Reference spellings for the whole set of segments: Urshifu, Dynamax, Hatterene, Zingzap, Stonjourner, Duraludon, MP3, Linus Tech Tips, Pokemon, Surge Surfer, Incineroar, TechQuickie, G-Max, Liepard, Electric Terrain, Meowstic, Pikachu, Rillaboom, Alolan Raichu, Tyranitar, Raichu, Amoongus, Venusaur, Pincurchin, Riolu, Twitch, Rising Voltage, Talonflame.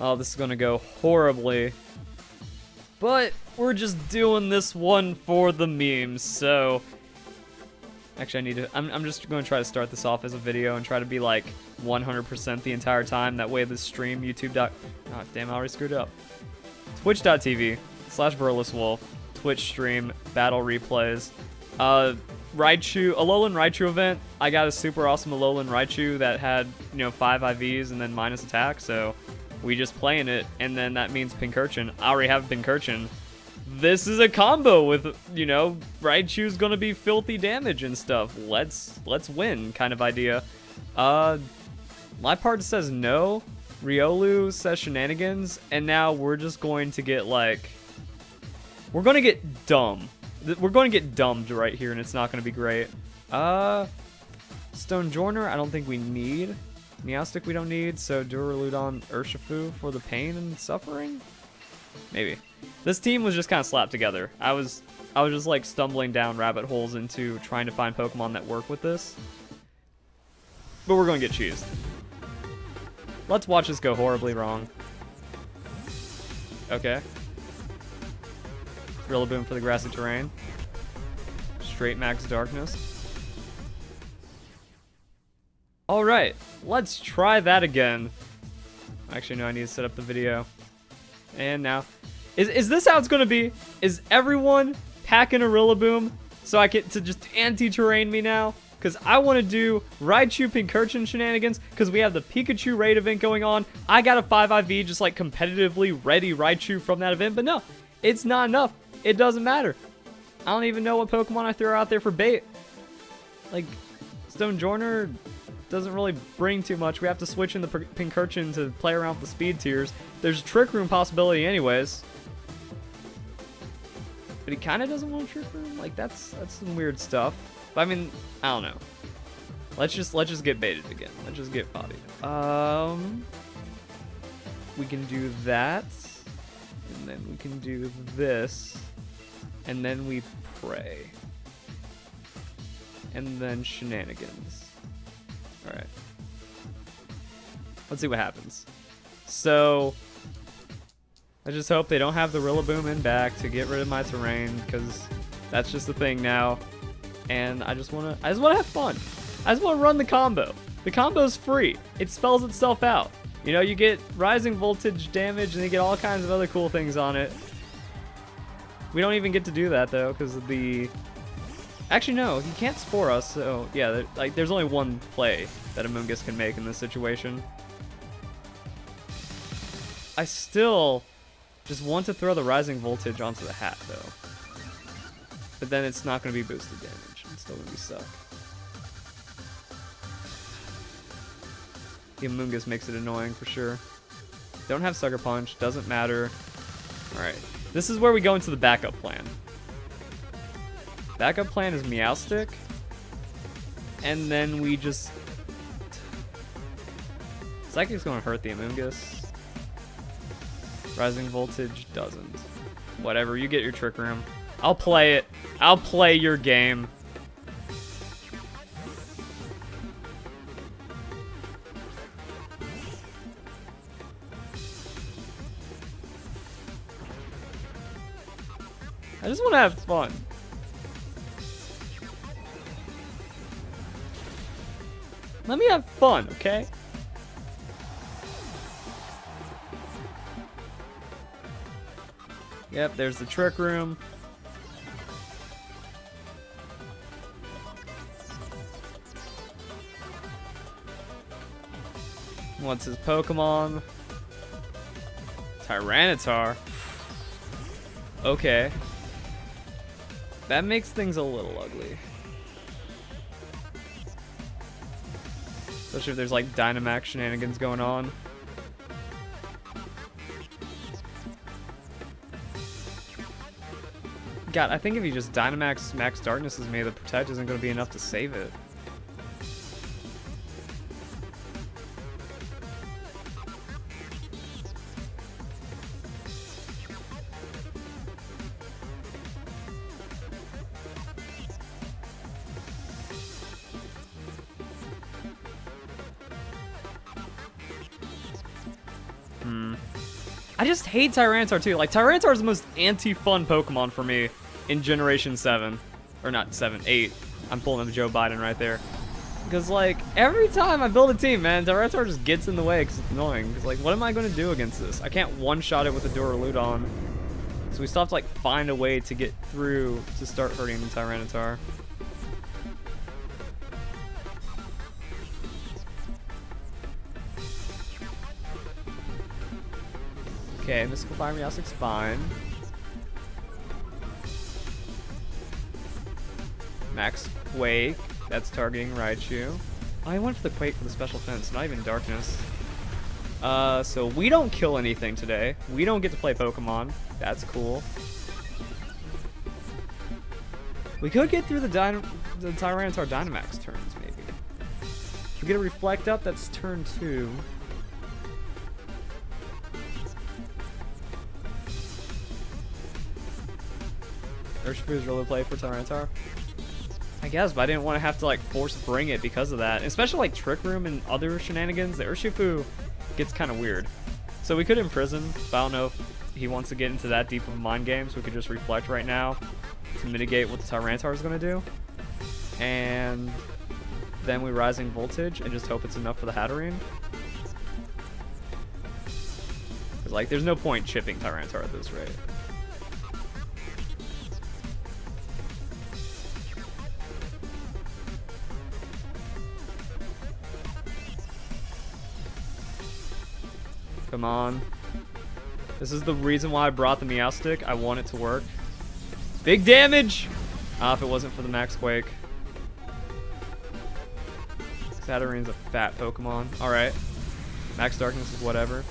Oh, this is gonna go horribly. But we're just doing this one for the memes, so... Actually, I need to... I'm just going to try to start this off as a video and try to be, like, 100% the entire time. That way, this stream, YouTube... Oh, damn, I already screwed up. Twitch.tv/Burleswolf. Twitch stream, battle replays. Raichu, Alolan Raichu event. I got a super awesome Alolan Raichu that had, you know, 5 IVs and then minus attack, so... We just playing it, and then that means Pincurchin. I already have Pincurchin. This is a combo with, you know, Raichu's gonna be filthy damage and stuff. Let's win kind of idea. Liepard says no. Riolu says shenanigans, and now we're just going to get like, we're gonna get dumb. We're gonna get dumbed right here, and it's not gonna be great. Stonjourner, I don't think we need. Meowstic we don't need, so Duraludon, Urshifu for the pain and suffering? Maybe. This team was just kind of slapped together. I was just like stumbling down rabbit holes into trying to find Pokemon that work with this. But we're going to get cheesed. Let's watch this go horribly wrong. Okay. Rillaboom for the grassy terrain. Straight max darkness. Alright, let's try that again. Actually, no, I need to set up the video. And now... Is this how it's going to be? Is everyone packing a Rillaboom so I get to just anti-terrain me now? Because I want to do Raichu Pincurchin shenanigans because we have the Pikachu raid event going on. I got a 5 IV just like competitively ready Raichu from that event, but no, it's not enough. It doesn't matter. I don't even know what Pokemon I throw out there for bait. Like, Stonjourner... doesn't really bring too much. We have to switch in the Pincurchin to play around with the speed tiers. There's a Trick Room possibility anyways. But he kind of doesn't want a Trick Room. Like, that's some weird stuff. But, I mean, I don't know. Let's just get baited again. Let's just get bodied. We can do that. And then we can do this. And then we pray. And then shenanigans. Alright. Let's see what happens. So, I just hope they don't have the Rillaboom in back to get rid of my terrain, because that's just the thing now. And I just wanna have fun. I just wanna run the combo. The combo's free. It spells itself out. You know, you get Rising Voltage damage, and you get all kinds of other cool things on it. We don't even get to do that, though, because of the... Actually, no, he can't spore us, so, yeah, like, there's only one play that Amoongus can make in this situation. I still just want to throw the Rising Voltage onto the hat, though. But then it's not going to be boosted damage. It's still going to be suck. The Amoongus makes it annoying, for sure. Don't have Sucker Punch, doesn't matter. Alright, this is where we go into the backup plan. Backup plan is Meowstic, and then we just... Psychic's gonna hurt the Amoongus. Rising Voltage doesn't. Whatever, you get your Trick Room. I'll play it. I'll play your game. I just wanna have fun. Let me have fun, okay? Yep, there's the Trick Room. What's his Pokemon? Tyranitar. Okay. That makes things a little ugly. Especially if there's like Dynamax shenanigans going on. God, I think if he just Dynamax Max Darkness is made, the Protect isn't going to be enough to save it. I just hate Tyranitar too. Like, Tyranitar is the most anti-fun Pokemon for me in Generation 7. Or not 7, 8. I'm pulling up Joe Biden right there. Because, like, every time I build a team, man, Tyranitar just gets in the way because it's annoying. Because, like, what am I going to do against this? I can't one-shot it with a Duraludon. So we still have to, like, find a way to get through to start hurting Tyranitar. Okay, Mystical Fire Meowstic's fine. Max Quake, that's targeting Raichu. Oh, I went for the Quake for the special fence, not even Darkness. So we don't kill anything today. We don't get to play Pokemon. That's cool. We could get through the Tyranitar Dynamax turns, maybe. If we get a Reflect up, that's turn 2. Urshifu's really play for Tyranitar? I guess, but I didn't want to have to like force bring it because of that. Especially like Trick Room and other shenanigans, the Urshifu gets kind of weird. So we could imprison, but I don't know if he wants to get into that deep of a mind game, so we could just Reflect right now to mitigate what the Tyranitar is going to do. And then we Rising Voltage and just hope it's enough for the Hatterene. Because like there's no point chipping Tyranitar at this rate. Come on. This is the reason why I brought the Meowstic. I want it to work. Big damage! Ah, if it wasn't for the Max Quake. Hatterene's a fat Pokemon. Alright. Max Darkness is whatever.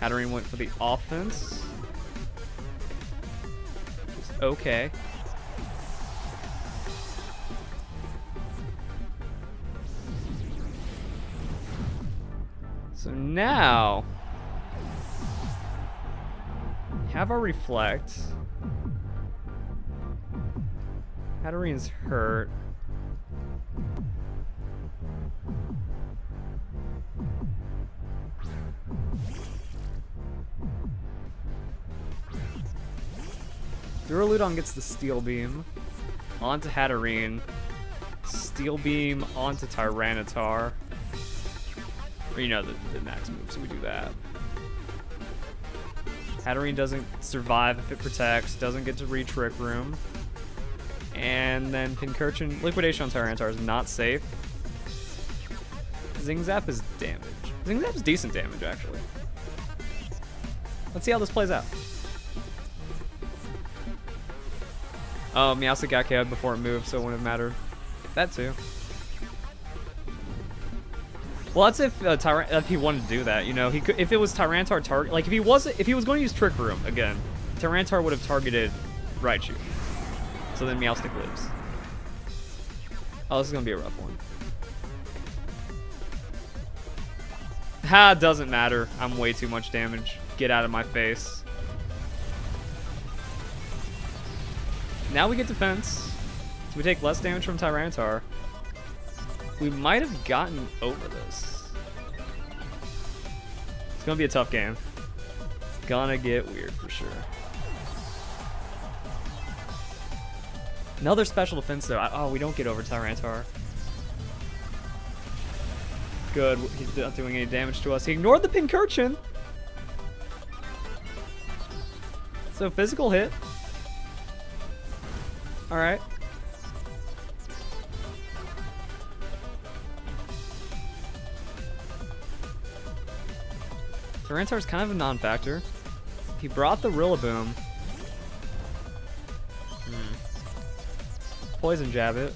Hatterene went for the offense. Just okay. So now, have our Reflect. Hatterene's hurt. Duraludon gets the Steel Beam onto Hatterene. Steel Beam onto Tyranitar. Or, you know, the max move, so we do that. Hatterene doesn't survive if it protects, doesn't get to re-Trick Room. And then Pincurchin, Liquidation on Tyranitar is not safe. Zingzap is damage. Zingzap is decent damage, actually. Let's see how this plays out. Oh, Meowstic got KO'd before it moved, so it wouldn't have mattered. That too. Well, that's if he wanted to do that, you know. He could, if it was Tyranitar target, like if he was going to use Trick Room again, Tyranitar would have targeted Raichu. So then Meowstic lives. Oh, this is gonna be a rough one. Ha! Doesn't matter. I'm way too much damage. Get out of my face. Now we get defense, so we take less damage from Tyranitar. We might have gotten over this. It's gonna be a tough game. It's gonna get weird for sure. Another special defense though. Oh, we don't get over Tyranitar. Good, he's not doing any damage to us. He ignored the Pincurchin. So physical hit. All right. Tyranitar's kind of a non-factor. He brought the Rillaboom. Poison jab it.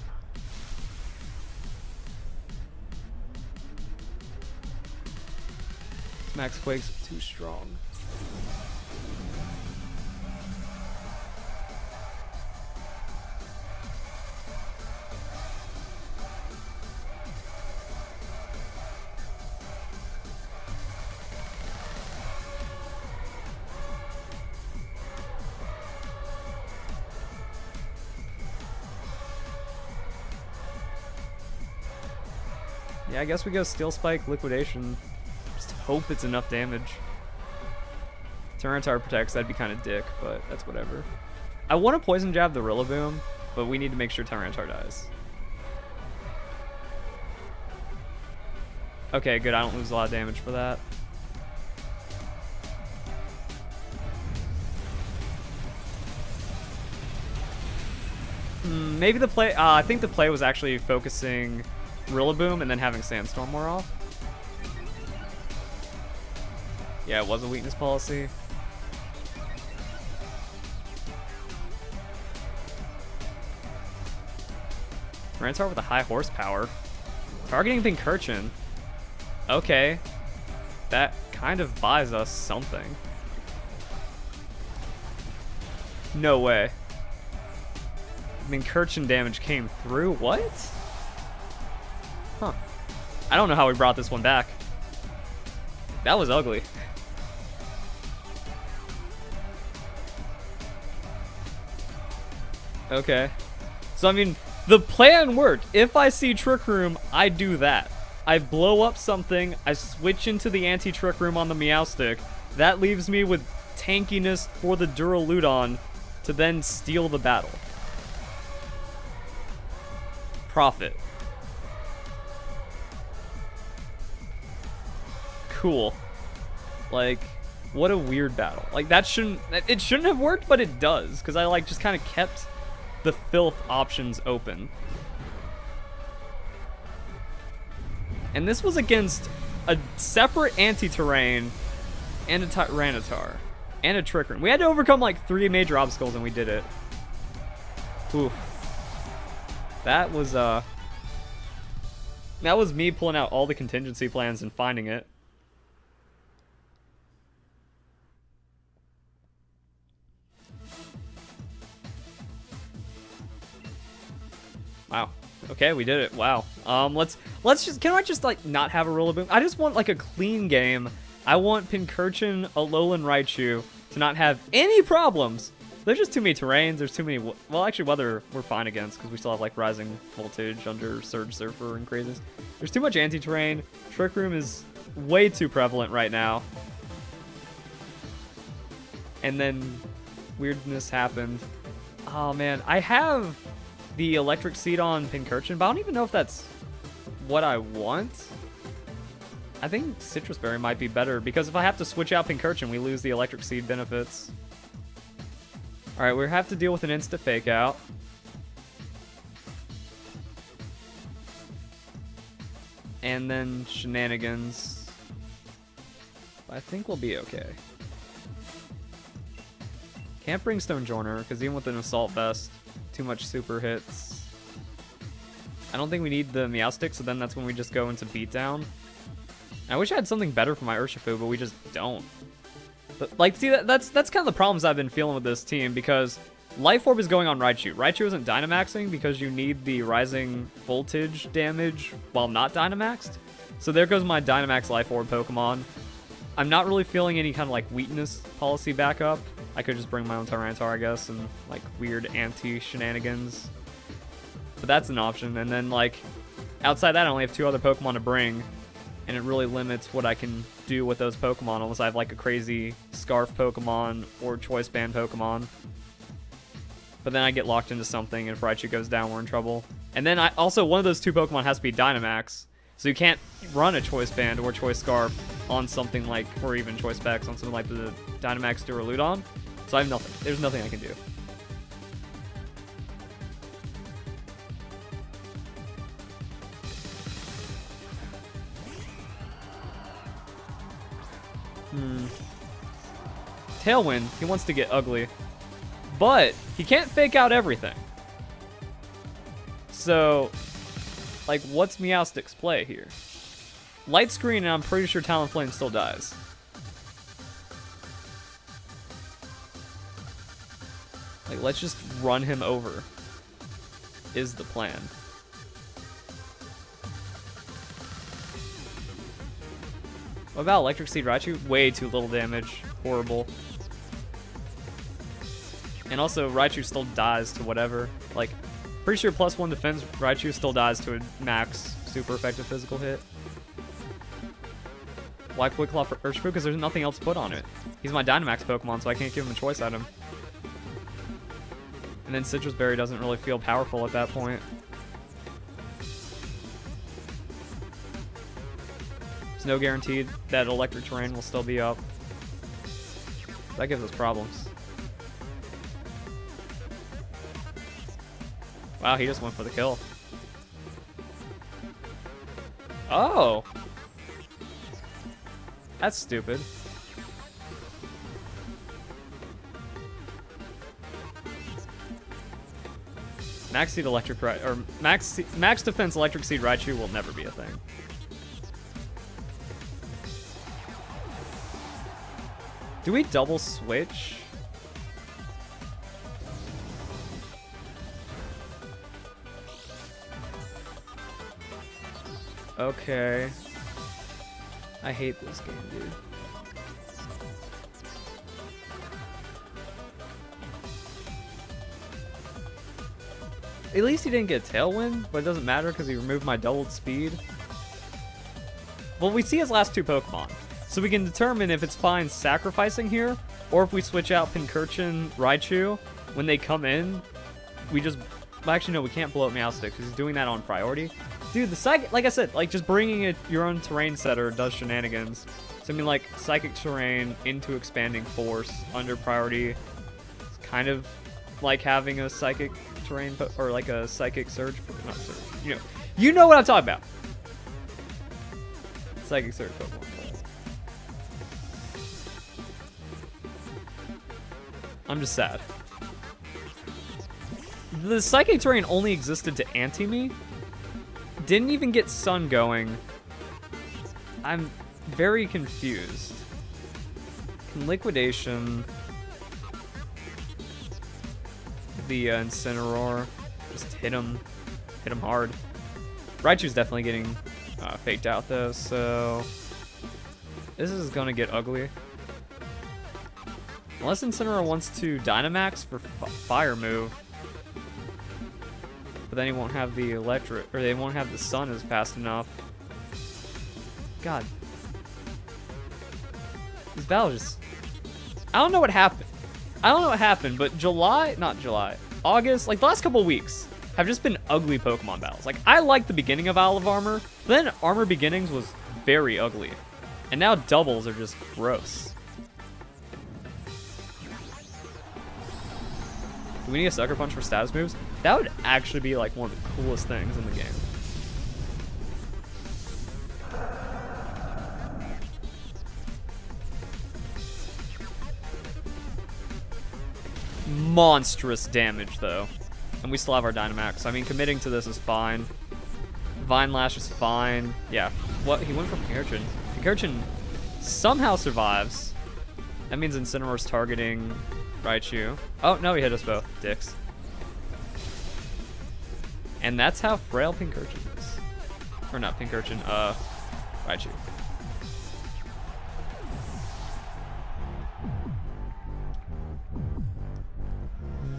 Max Quake's too strong. Yeah, I guess we go Steel Spike, Liquidation. Just hope it's enough damage. Tyranitar Protects, that'd be kind of dick, but that's whatever. I want to Poison Jab the Rillaboom, but we need to make sure Tyranitar dies. Okay, good, I don't lose a lot of damage for that. Maybe the play, I think the play was actually focusing Rillaboom and then having Sandstorm more off. Yeah, it was a weakness policy. Tyranitar with a high horsepower. Targeting Pincurchin. Okay. That kind of buys us something. No way. Pincurchin damage came through. What? Huh. I don't know how we brought this one back. That was ugly. Okay. So, I mean, the plan worked. If I see Trick Room, I do that. I blow up something, I switch into the anti-Trick Room on the Meowstic. That leaves me with tankiness for the Duraludon to then steal the battle. Profit. Cool. Like, what a weird battle. Like, that shouldn't, it shouldn't have worked, but it does, because I, like, just kind of kept the filth options open. And this was against a separate anti-terrain and a Tyranitar and a Trick Room. We had to overcome, like, 3 major obstacles, and we did it. Oof. That was me pulling out all the contingency plans and finding it. Wow. Okay, we did it. Wow. Let's just, can I just like not have a Rillaboom? I just want like a clean game. I want Pincurchin, Alolan Raichu to not have any problems. There's just too many terrains, there's too many... Well, actually, weather we're fine against, because we still have, like, Rising Voltage under Surge Surfer and crazies. There's too much anti-terrain. Trick Room is way too prevalent right now. And then weirdness happened. Oh, man. I have the Electric Seed on Pincurchin, but I don't even know if that's what I want. I think Citrus Berry might be better, because if I have to switch out Pincurchin, we lose the Electric Seed benefits. Alright, we have to deal with an insta fake out. And then shenanigans. I think we'll be okay. Can't bring Stonjourner, because even with an Assault Vest, too much super hits. I don't think we need the Meowstic, so then that's when we just go into Beatdown. I wish I had something better for my Urshifu, but we just don't. But, like, see, that's kind of the problems I've been feeling with this team, because Life Orb is going on Raichu. Raichu isn't Dynamaxing because you need the Rising Voltage damage while not Dynamaxed. So there goes my Dynamax Life Orb Pokemon. I'm not really feeling any kind of, like, weakness policy backup. I could just bring my own Tyranitar, I guess, and, like, weird anti-shenanigans. But that's an option. And then, like, outside that, I only have 2 other Pokemon to bring, and it really limits what I can do with those Pokemon unless I have like a crazy Scarf Pokemon or Choice Band Pokemon. But then I get locked into something, and if Raichu goes down, we're in trouble. And then I also, one of those 2 Pokemon has to be Dynamax, so you can't run a Choice Band or Choice Scarf on something like, or even Choice Specs on something like the Dynamax Duraludon. So I have nothing. There's nothing I can do. Tailwind, he wants to get ugly, but he can't fake out everything. So, like, what's Meowstic's play here? Light Screen, and I'm pretty sure Talonflame still dies. Like, let's just run him over, is the plan. What about Electric Seed Raichu? Way too little damage. Horrible. And also, Raichu still dies to whatever. Like, pretty sure +1 defense, Raichu still dies to a max. super effective physical hit. Why Quick Claw for Urshifu? Because there's nothing else to put on it. He's my Dynamax Pokemon, so I can't give him a choice item. And then Citrus Berry doesn't really feel powerful at that point. There's no guarantee that Electric Terrain will still be up. That gives us problems. Wow, he just went for the kill. Oh! That's stupid. Max Seed Electric or Max Defense Electric Seed Raichu will never be a thing. Do we double switch? Okay. I hate this game, dude. At least he didn't get Tailwind, but it doesn't matter because he removed my doubled speed. Well, we see his last two Pokemon, so we can determine if it's fine sacrificing here, or if we switch out Pincurchin, Raichu, when they come in, we just... Well, actually, no, we can't blow up Meowstic because he's doing that on priority. Dude, the psychic, like I said, like just bringing it your own terrain setter does shenanigans. So I mean, like psychic terrain into expanding force under priority, it's kind of like having a psychic terrain or like a psychic surge, not surge. You know what I'm talking about. Psychic surge Pokemon. I'm just sad. The psychic terrain only existed to anti me. Didn't even get Sun going. I'm very confused. Can Liquidation the Incineroar just hit him hard? Raichu's definitely getting faked out though, so this is gonna get ugly. Unless Incineroar wants to Dynamax for fire move. Then he won't have the electric, or they won't have the sun as fast enough. God. This battle just... I don't know what happened. I don't know what happened, but August, like the last couple weeks, have just been ugly Pokemon battles. Like, I liked the beginning of Isle of Armor, but then Armor Beginnings was very ugly. And now doubles are just gross. Do we need a Sucker Punch for status moves? That would actually be like one of the coolest things in the game. Monstrous damage though. And we still have our Dynamax. I mean, committing to this is fine. Vine Lash is fine. Yeah. What? He went for Pincurchin. Pincurchin somehow survives. That means Incineroar's targeting Raichu. Oh, no, he hit us both. Dicks. And that's how frail Pincurchin is. Or not Pincurchin, Raichu.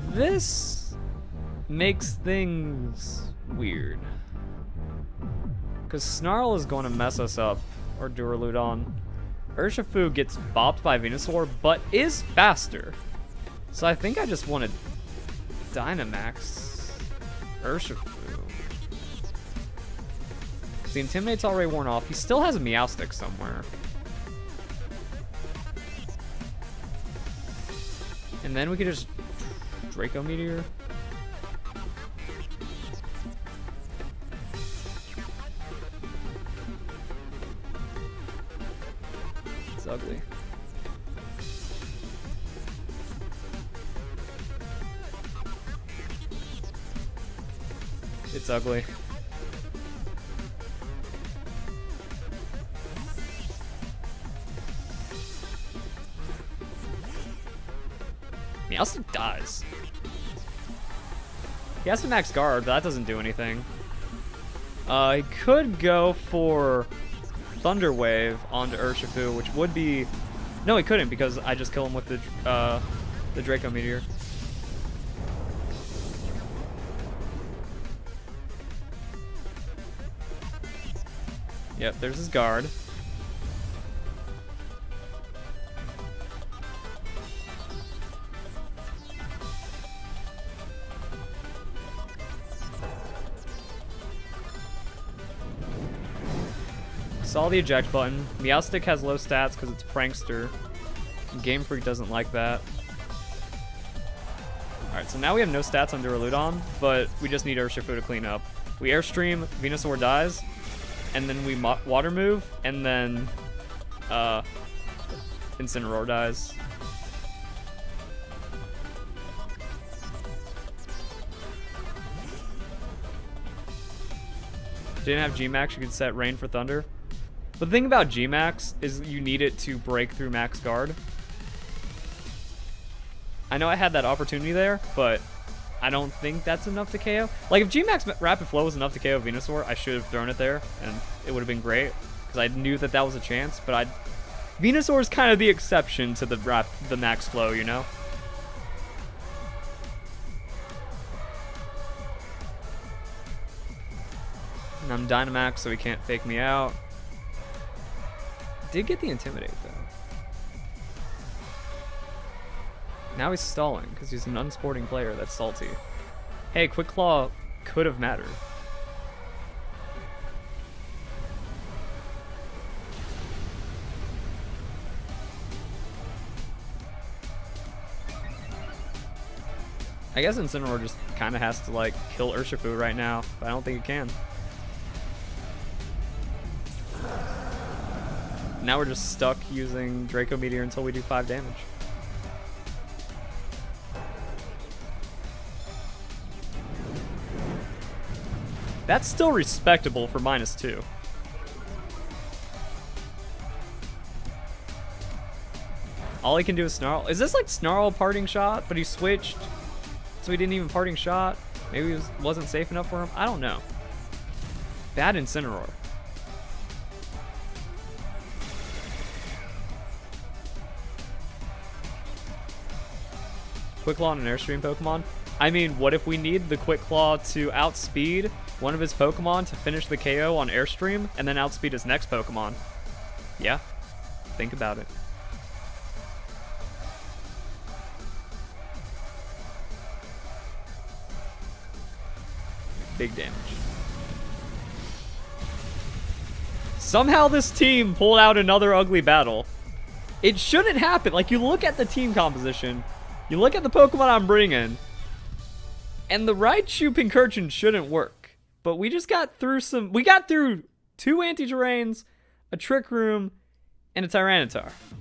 This makes things weird. Because Snarl is going to mess us up, or Duraludon. Urshifu gets bopped by Venusaur, but is faster. So I think I just want to Dynamax Urshifu. The Intimidate's already worn off. He still has a Meowstic somewhere. And then we could just Draco Meteor. It's ugly. It's ugly. Meowstic dies. He has to max guard, but that doesn't do anything. He could go for Thunder Wave onto Urshifu, which would be... No, he couldn't because I just killed him with the Draco Meteor. Yep, there's his guard. Saw the eject button. Meowstic has low stats because it's prankster. Game Freak doesn't like that. Alright, so now we have no stats on Duraludon, but we just need Urshifu to clean up. We Airstream, Venusaur dies, and then we Water Move, and then Incineroar dies. Didn't have G-Max, you could set Rain for Thunder. The thing about G-Max is you need it to break through Max Guard. I know I had that opportunity there, but I don't think that's enough to KO. Like, if G-Max Rapid Flow was enough to KO Venusaur, I should have thrown it there, and it would have been great, because I knew that that was a chance, but Venusaur is kind of the exception to the Max Flow, you know? And I'm Dynamax, so he can't fake me out. Did get the Intimidate, though. Now he's stalling because he's an unsporting player that's salty. Hey, Quick Claw could have mattered. I guess Incineroar just kind of has to like kill Urshifu right now, but I don't think it can. Now we're just stuck using Draco Meteor until we do 5 damage. That's still respectable for -2. All he can do is Snarl. Is this like Snarl Parting Shot? But he switched, so he didn't even Parting Shot. Maybe it wasn't safe enough for him. I don't know. Bad Incineroar. Quick Claw on an Airstream Pokemon. I mean, what if we need the Quick Claw to outspeed one of his Pokemon to finish the KO on Airstream and then outspeed his next Pokemon? Yeah, think about it. Big damage. Somehow this team pulled out another ugly battle. It shouldn't happen. Like, you look at the team composition, you look at the Pokemon I'm bringing, and the Raichu Pincurchin shouldn't work. But we just got through some... We got through 2 Anti-Terrains, a Trick Room, and a Tyranitar.